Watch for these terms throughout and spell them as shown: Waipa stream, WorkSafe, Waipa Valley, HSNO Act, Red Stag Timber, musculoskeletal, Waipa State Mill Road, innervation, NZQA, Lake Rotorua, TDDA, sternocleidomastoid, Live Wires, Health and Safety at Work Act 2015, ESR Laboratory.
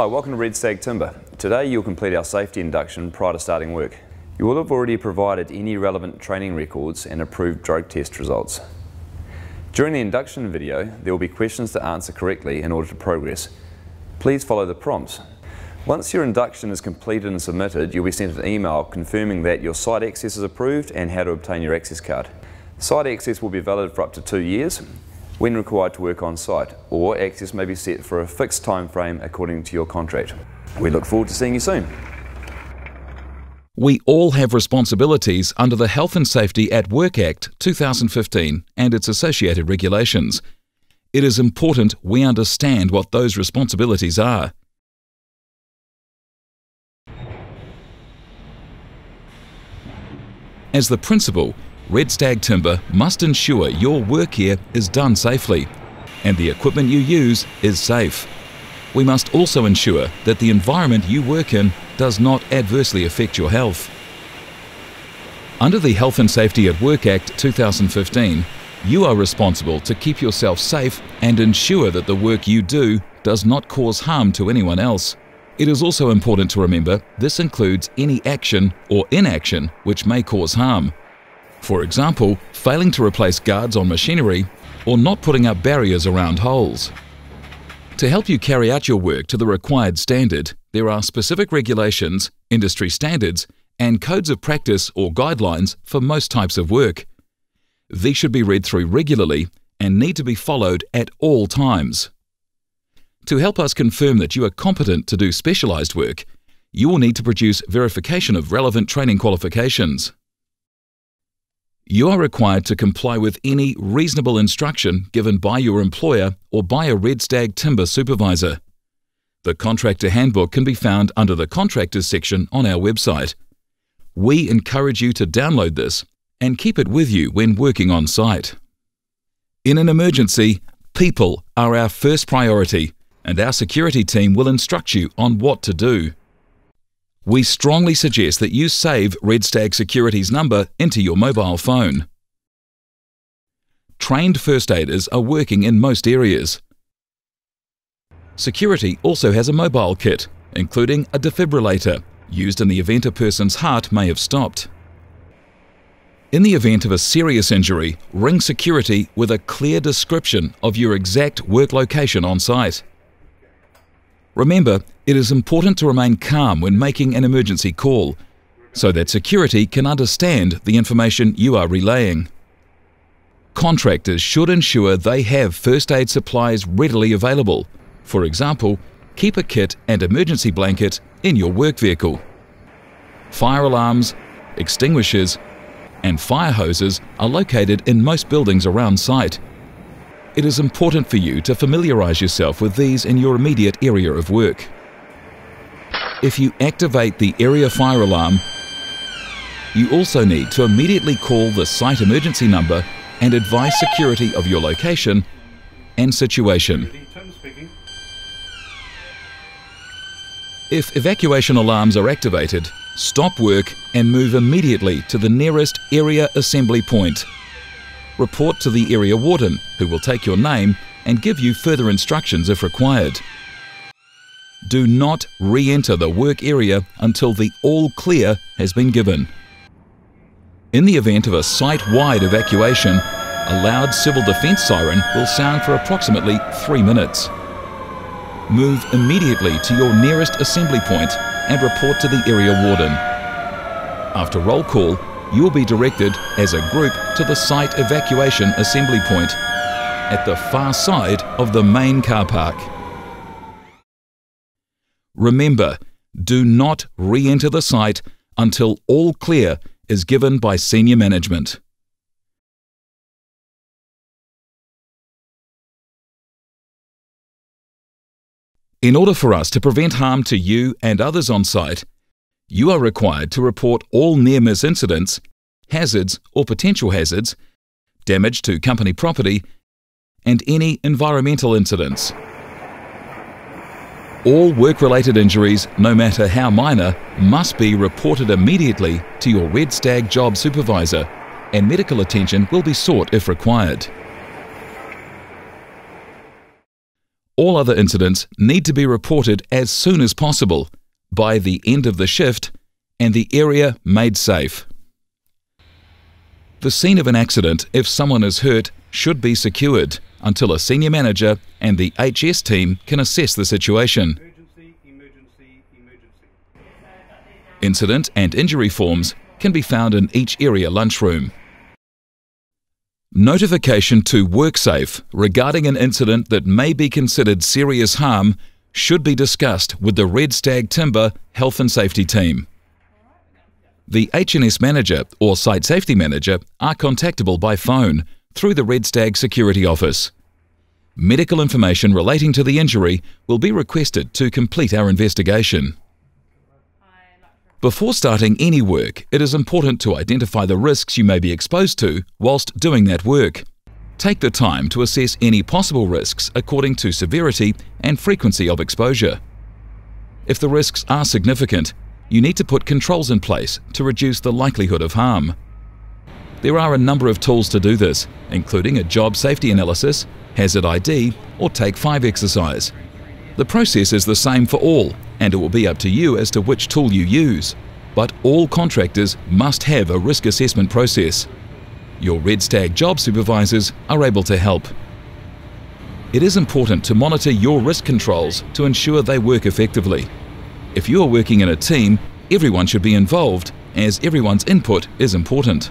Hi, welcome to Red Stag Timber. Today you'll complete our safety induction prior to starting work. You will have already provided any relevant training records and approved drug test results. During the induction video, there will be questions to answer correctly in order to progress. Please follow the prompts. Once your induction is completed and submitted, you'll be sent an email confirming that your site access is approved and how to obtain your access card. Site access will be valid for up to 2 years when required to work on site, or access may be set for a fixed time frame according to your contract. We look forward to seeing you soon. We all have responsibilities under the Health and Safety at Work Act 2015 and its associated regulations. It is important we understand what those responsibilities are. As the principal, Red Stag Timber must ensure your work here is done safely and the equipment you use is safe. We must also ensure that the environment you work in does not adversely affect your health. Under the Health and Safety at Work Act 2015, you are responsible to keep yourself safe and ensure that the work you do does not cause harm to anyone else. It is also important to remember this includes any action or inaction which may cause harm. For example, failing to replace guards on machinery or not putting up barriers around holes. To help you carry out your work to the required standard, there are specific regulations, industry standards, and codes of practice or guidelines for most types of work. These should be read through regularly and need to be followed at all times. To help us confirm that you are competent to do specialised work, you will need to produce verification of relevant training qualifications. You are required to comply with any reasonable instruction given by your employer or by a Red Stag Timber supervisor. The Contractor Handbook can be found under the Contractors section on our website. We encourage you to download this and keep it with you when working on site. In an emergency, people are our first priority, and our security team will instruct you on what to do. We strongly suggest that you save Red Stag Security's number into your mobile phone. Trained first aiders are working in most areas. Security also has a mobile kit, including a defibrillator, used in the event a person's heart may have stopped. In the event of a serious injury, ring security with a clear description of your exact work location on site. Remember, it is important to remain calm when making an emergency call, so that security can understand the information you are relaying. Contractors should ensure they have first aid supplies readily available. For example, keep a kit and emergency blanket in your work vehicle. Fire alarms, extinguishers, and fire hoses are located in most buildings around site. It is important for you to familiarise yourself with these in your immediate area of work. If you activate the area fire alarm, you also need to immediately call the site emergency number and advise security of your location and situation. If evacuation alarms are activated, stop work and move immediately to the nearest area assembly point. Report to the area warden, who will take your name and give you further instructions if required. Do not re-enter the work area until the all clear has been given. In the event of a site-wide evacuation, a loud civil defence siren will sound for approximately 3 minutes. Move immediately to your nearest assembly point and report to the area warden. After roll call, you will be directed as a group to the site evacuation assembly point at the far side of the main car park. Remember, do not re-enter the site until all clear is given by senior management. In order for us to prevent harm to you and others on site, you are required to report all near-miss incidents, hazards or potential hazards, damage to company property, and any environmental incidents. All work-related injuries, no matter how minor, must be reported immediately to your Red Stag job supervisor, and medical attention will be sought if required. All other incidents need to be reported as soon as possible, by the end of the shift, and the area made safe. The scene of an accident, if someone is hurt, should be secured until a senior manager and the HS team can assess the situation. Incident and injury forms can be found in each area lunchroom. Notification to WorkSafe regarding an incident that may be considered serious harm should be discussed with the Red Stag Timber Health and Safety team. The H&S manager or site safety manager are contactable by phone through the Red Stag Security Office. Medical information relating to the injury will be requested to complete our investigation. Before starting any work, it is important to identify the risks you may be exposed to whilst doing that work. Take the time to assess any possible risks according to severity and frequency of exposure. If the risks are significant, you need to put controls in place to reduce the likelihood of harm. There are a number of tools to do this, including a job safety analysis, hazard ID, or Take 5 exercise. The process is the same for all, and it will be up to you as to which tool you use, but all contractors must have a risk assessment process. Your Red Stag job supervisors are able to help. It is important to monitor your risk controls to ensure they work effectively. If you are working in a team, everyone should be involved, as everyone's input is important.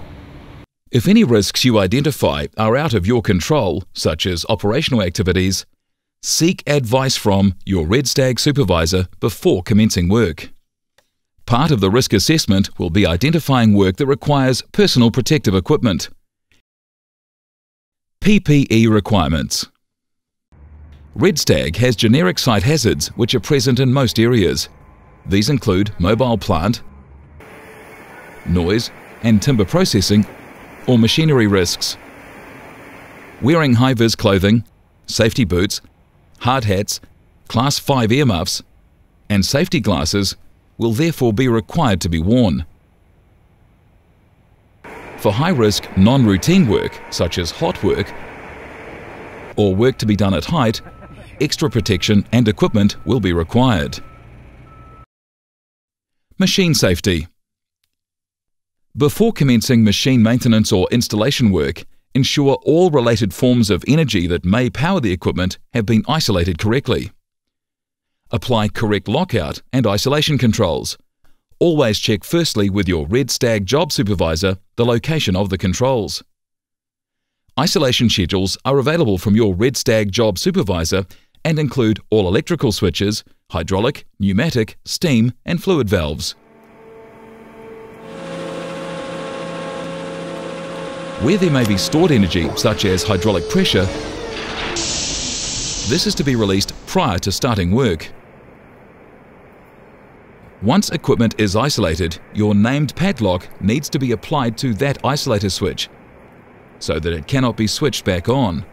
If any risks you identify are out of your control, such as operational activities, seek advice from your Red Stag supervisor before commencing work. Part of the risk assessment will be identifying work that requires personal protective equipment. PPE requirements. Red Stag has generic site hazards which are present in most areas. These include mobile plant, noise and timber processing or machinery risks. Wearing high-vis clothing, safety boots, hard hats, Class 5 earmuffs and safety glasses will therefore be required to be worn. For high-risk, non-routine work, such as hot work or work to be done at height, extra protection and equipment will be required. Machine safety. Before commencing machine maintenance or installation work, ensure all related forms of energy that may power the equipment have been isolated correctly. Apply correct lockout and isolation controls. Always check firstly with your Red Stag job supervisor the location of the controls. Isolation schedules are available from your Red Stag job supervisor and include all electrical switches, hydraulic, pneumatic, steam and fluid valves. Where there may be stored energy, such as hydraulic pressure, this is to be released prior to starting work. Once equipment is isolated, your named padlock needs to be applied to that isolator switch so that it cannot be switched back on.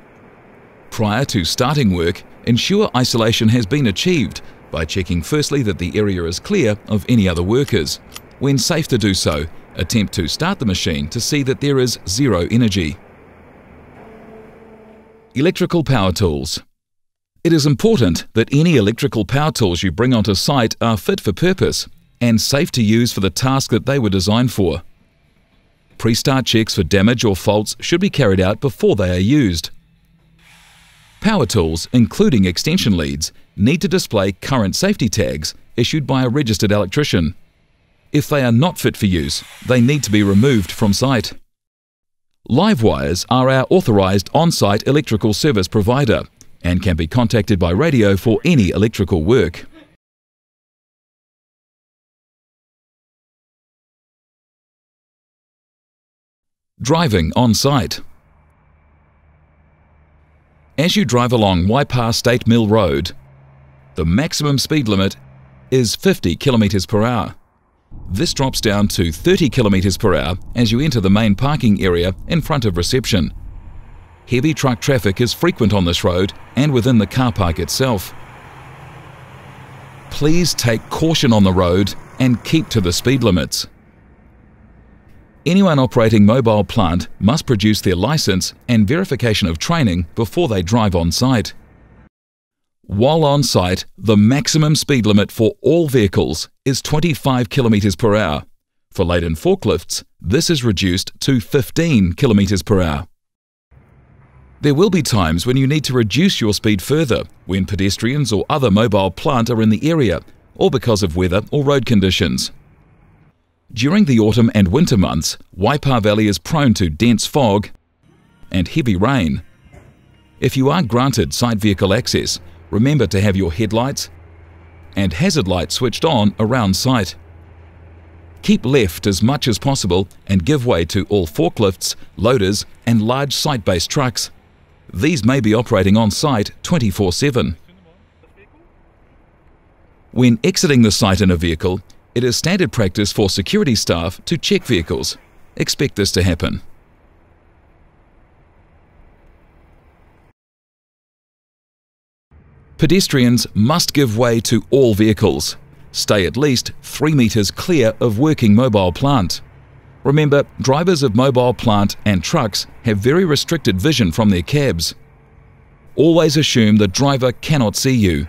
Prior to starting work, ensure isolation has been achieved by checking firstly that the area is clear of any other workers. When safe to do so, attempt to start the machine to see that there is zero energy. Electrical power tools. It is important that any electrical power tools you bring onto site are fit for purpose and safe to use for the task that they were designed for. Pre-start checks for damage or faults should be carried out before they are used. Power tools, including extension leads, need to display current safety tags issued by a registered electrician. If they are not fit for use, they need to be removed from site. Live Wires are our authorised on-site electrical service provider and can be contacted by radio for any electrical work. Driving on-site. As you drive along Waipa State Mill Road, the maximum speed limit is 50 km/h. This drops down to 30 km/h as you enter the main parking area in front of reception. Heavy truck traffic is frequent on this road and within the car park itself. Please take caution on the road and keep to the speed limits. Anyone operating mobile plant must produce their license and verification of training before they drive on site. While on site, the maximum speed limit for all vehicles is 25 km/h. For laden forklifts, this is reduced to 15 km/h. There will be times when you need to reduce your speed further, when pedestrians or other mobile plant are in the area, or because of weather or road conditions. During the autumn and winter months, Waipa Valley is prone to dense fog and heavy rain. If you are granted site vehicle access, remember to have your headlights and hazard lights switched on around site. Keep left as much as possible and give way to all forklifts, loaders and large site-based trucks. These may be operating on site 24/7. When exiting the site in a vehicle, it is standard practice for security staff to check vehicles. Expect this to happen. Pedestrians must give way to all vehicles. Stay at least 3 meters clear of working mobile plant. Remember, drivers of mobile plant and trucks have very restricted vision from their cabs. Always assume the driver cannot see you.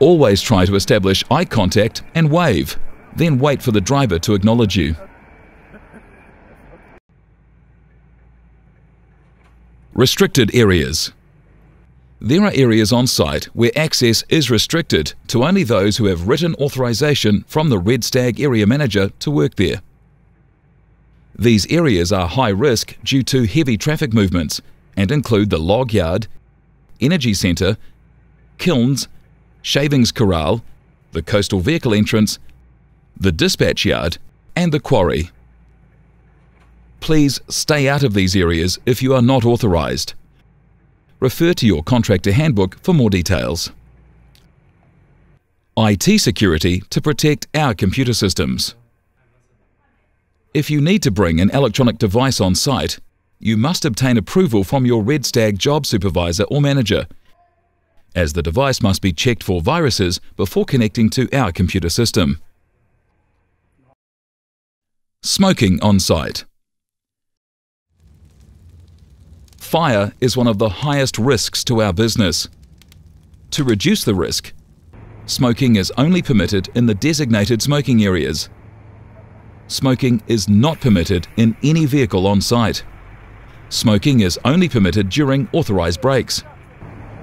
Always try to establish eye contact and wave, then wait for the driver to acknowledge you. Restricted areas. There are areas on site where access is restricted to only those who have written authorization from the Red Stag area manager to work there. These areas are high risk due to heavy traffic movements and include the log yard, energy centre, kilns, shavings corral, the coastal vehicle entrance, the dispatch yard and the quarry. Please stay out of these areas if you are not authorized. Refer to your contractor handbook for more details. IT security to protect our computer systems. If you need to bring an electronic device on site, you must obtain approval from your Red Stag job supervisor or manager, as the device must be checked for viruses before connecting to our computer system. Smoking on site. Fire is one of the highest risks to our business. To reduce the risk, smoking is only permitted in the designated smoking areas. Smoking is not permitted in any vehicle on site. Smoking is only permitted during authorised breaks.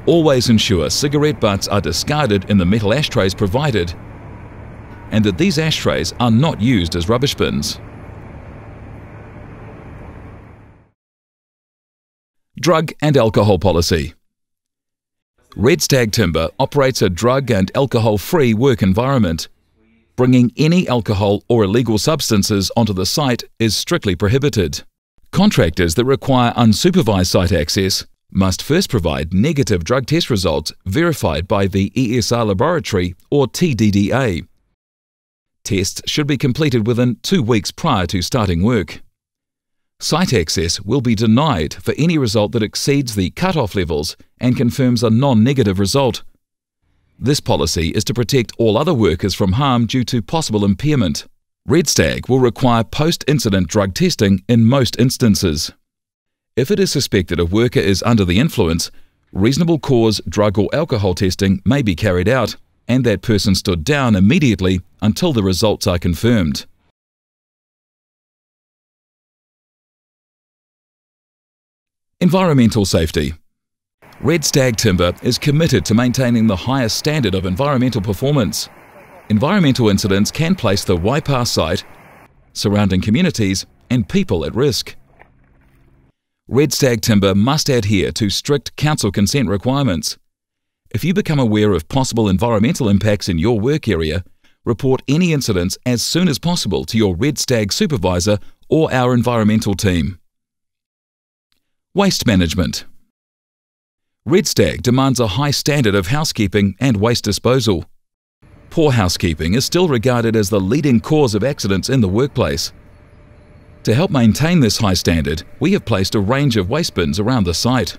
Always ensure cigarette butts are discarded in the metal ashtrays provided and that these ashtrays are not used as rubbish bins. Drug and alcohol policy. Red Stag Timber operates a drug and alcohol-free work environment. Bringing any alcohol or illegal substances onto the site is strictly prohibited. Contractors that require unsupervised site access must first provide negative drug test results verified by the ESR Laboratory or TDDA. Tests should be completed within 2 weeks prior to starting work. Site access will be denied for any result that exceeds the cut-off levels and confirms a non-negative result. This policy is to protect all other workers from harm due to possible impairment. Red Stag will require post-incident drug testing in most instances. If it is suspected a worker is under the influence, reasonable cause drug or alcohol testing may be carried out and that person stood down immediately until the results are confirmed. Environmental safety. Red Stag Timber is committed to maintaining the highest standard of environmental performance. Environmental incidents can place the Waipa site, surrounding communities and people at risk. Red Stag Timber must adhere to strict council consent requirements. If you become aware of possible environmental impacts in your work area, report any incidents as soon as possible to your Red Stag supervisor or our environmental team. Waste management. Red Stag demands a high standard of housekeeping and waste disposal. Poor housekeeping is still regarded as the leading cause of accidents in the workplace. To help maintain this high standard, we have placed a range of waste bins around the site.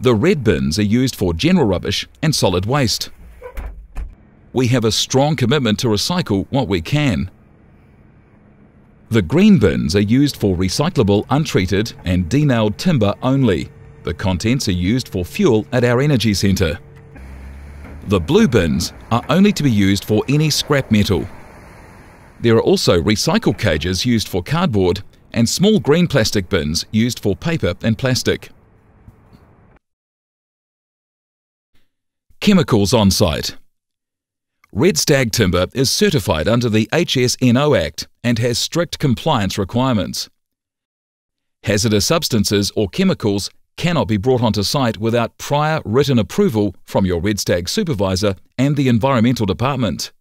The red bins are used for general rubbish and solid waste. We have a strong commitment to recycle what we can. The green bins are used for recyclable, untreated and denailed timber only. The contents are used for fuel at our energy centre. The blue bins are only to be used for any scrap metal. There are also recycle cages used for cardboard and small green plastic bins used for paper and plastic. Chemicals on site. Red Stag Timber is certified under the HSNO Act and has strict compliance requirements. Hazardous substances or chemicals cannot be brought onto site without prior written approval from your Red Stag supervisor and the Environmental Department.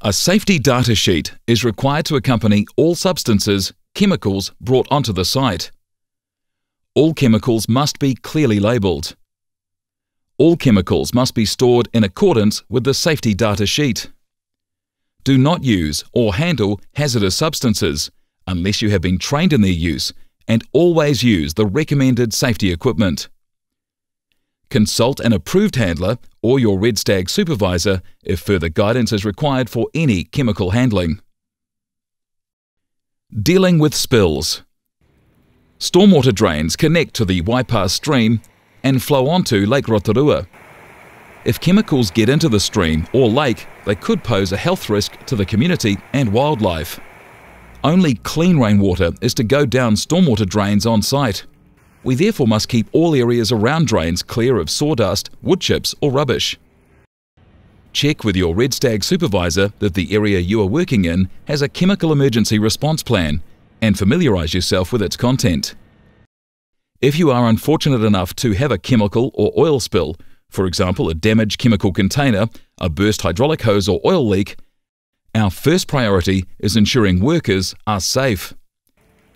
A safety data sheet is required to accompany all substances, chemicals brought onto the site. All chemicals must be clearly labelled. All chemicals must be stored in accordance with the safety data sheet. Do not use or handle hazardous substances unless you have been trained in their use, and always use the recommended safety equipment. Consult an approved handler or your Red Stag supervisor if further guidance is required for any chemical handling. Dealing with spills. Stormwater drains connect to the Waipa stream and flow onto Lake Rotorua. If chemicals get into the stream or lake, they could pose a health risk to the community and wildlife. Only clean rainwater is to go down stormwater drains on site. We therefore must keep all areas around drains clear of sawdust, wood chips or rubbish. Check with your Red Stag supervisor that the area you are working in has a chemical emergency response plan and familiarise yourself with its content. If you are unfortunate enough to have a chemical or oil spill, for example a damaged chemical container, a burst hydraulic hose or oil leak, our first priority is ensuring workers are safe.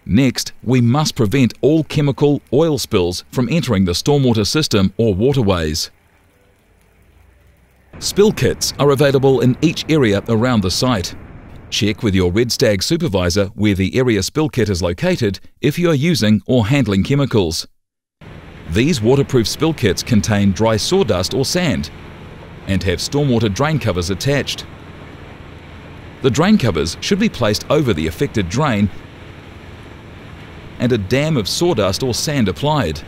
Next, we must prevent all chemical oil spills from entering the stormwater system or waterways. Spill kits are available in each area around the site. Check with your Red Stag supervisor where the area spill kit is located if you are using or handling chemicals. These waterproof spill kits contain dry sawdust or sand and have stormwater drain covers attached. The drain covers should be placed over the affected drain and a dam of sawdust or sand applied.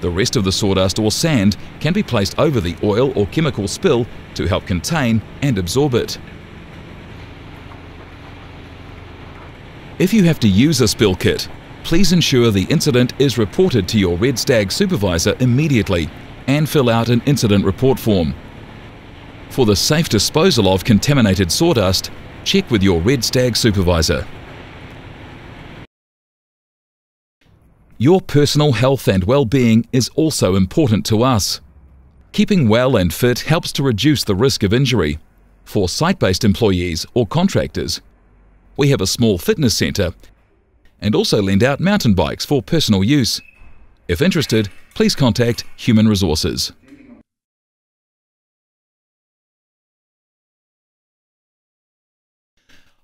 The rest of the sawdust or sand can be placed over the oil or chemical spill to help contain and absorb it. If you have to use a spill kit, please ensure the incident is reported to your Red Stag supervisor immediately and fill out an incident report form. For the safe disposal of contaminated sawdust, check with your Red Stag supervisor. Your personal health and well-being is also important to us. Keeping well and fit helps to reduce the risk of injury. For site-based employees or contractors, we have a small fitness centre and also lend out mountain bikes for personal use. If interested, please contact Human Resources.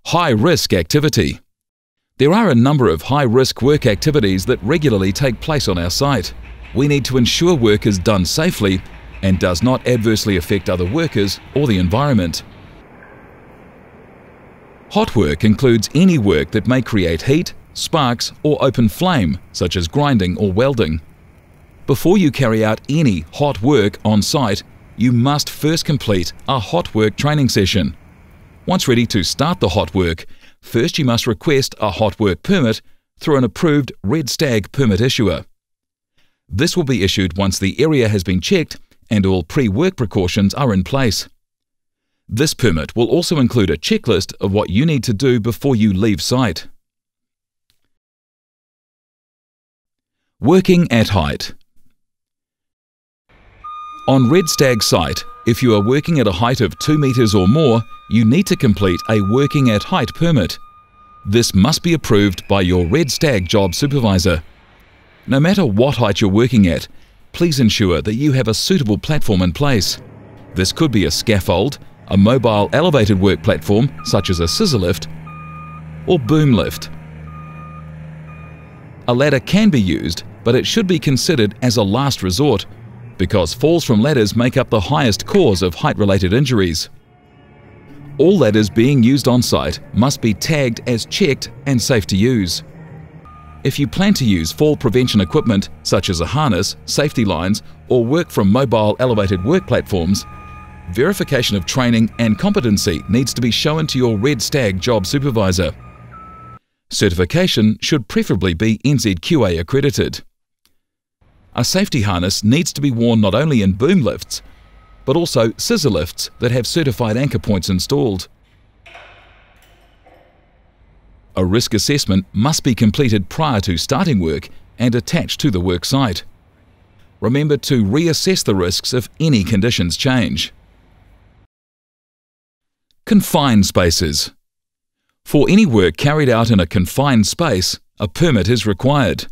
High-risk activity. There are a number of high-risk work activities that regularly take place on our site. We need to ensure work is done safely and does not adversely affect other workers or the environment. Hot work includes any work that may create heat, sparks or open flame, such as grinding or welding. Before you carry out any hot work on site, you must first complete a hot work training session. Once ready to start the hot work, first you must request a hot work permit through an approved Red Stag permit issuer. This will be issued once the area has been checked and all pre-work precautions are in place. This permit will also include a checklist of what you need to do before you leave site. Working at height. On Red Stag site, if you are working at a height of 2 metres or more, you need to complete a working at height permit. This must be approved by your Red Stag job supervisor. No matter what height you're working at, please ensure that you have a suitable platform in place. This could be a scaffold, a mobile elevated work platform such as a scissor lift or boom lift. A ladder can be used, but it should be considered as a last resort, because falls from ladders make up the highest cause of height-related injuries. All ladders being used on site must be tagged as checked and safe to use. If you plan to use fall prevention equipment such as a harness, safety lines, or work from mobile elevated work platforms, verification of training and competency needs to be shown to your Red Stag job supervisor. Certification should preferably be NZQA accredited. A safety harness needs to be worn not only in boom lifts, but also scissor lifts that have certified anchor points installed. A risk assessment must be completed prior to starting work and attached to the work site. Remember to reassess the risks if any conditions change. Confined spaces. For any work carried out in a confined space, a permit is required.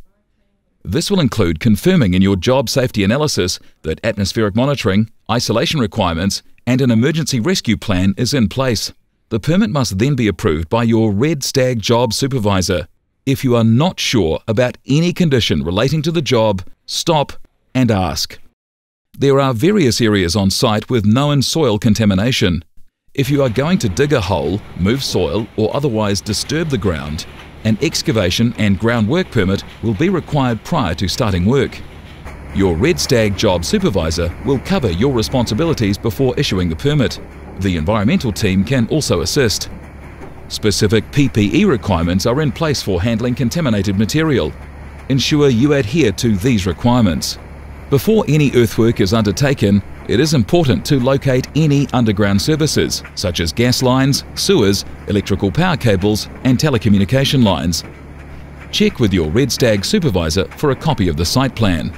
This will include confirming in your job safety analysis that atmospheric monitoring, isolation requirements, and an emergency rescue plan is in place. The permit must then be approved by your Red Stag job supervisor. If you are not sure about any condition relating to the job, stop and ask. There are various areas on site with known soil contamination. If you are going to dig a hole, move soil, or otherwise disturb the ground, an excavation and groundwork permit will be required prior to starting work. Your Red Stag job supervisor will cover your responsibilities before issuing the permit. The environmental team can also assist. Specific PPE requirements are in place for handling contaminated material. Ensure you adhere to these requirements. Before any earthwork is undertaken, it is important to locate any underground services, such as gas lines, sewers, electrical power cables, and telecommunication lines. Check with your Red Stag supervisor for a copy of the site plan.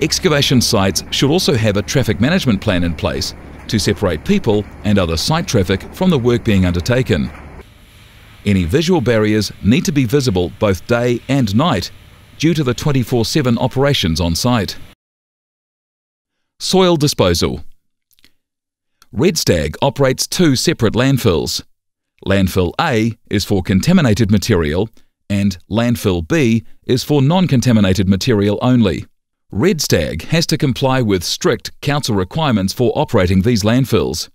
Excavation sites should also have a traffic management plan in place to separate people and other site traffic from the work being undertaken. Any visual barriers need to be visible both day and night due to the 24/7 operations on site. Soil disposal. Red Stag operates two separate landfills. Landfill A is for contaminated material and Landfill B is for non-contaminated material only. Red Stag has to comply with strict council requirements for operating these landfills.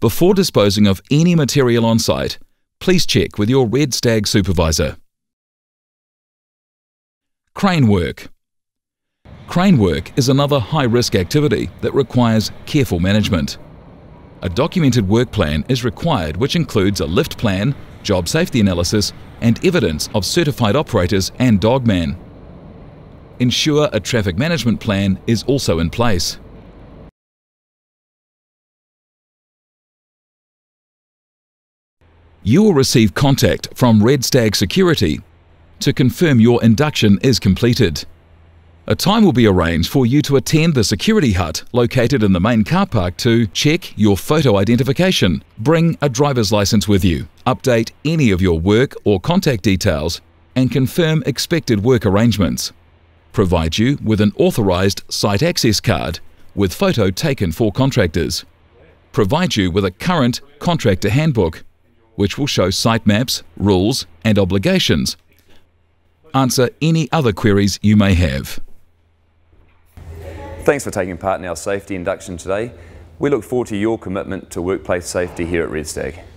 Before disposing of any material on site, please check with your Red Stag supervisor. Crane work. Crane work is another high-risk activity that requires careful management. A documented work plan is required which includes a lift plan, job safety analysis, and evidence of certified operators and dogman. Ensure a traffic management plan is also in place. You will receive contact from Red Stag Security to confirm your induction is completed. A time will be arranged for you to attend the security hut located in the main car park to check your photo identification, bring a driver's license with you, update any of your work or contact details, and confirm expected work arrangements. Provide you with an authorised site access card with photo taken for contractors. Provide you with a current contractor handbook which will show site maps, rules and obligations. Answer any other queries you may have. Thanks for taking part in our safety induction today. We look forward to your commitment to workplace safety here at Red Stag.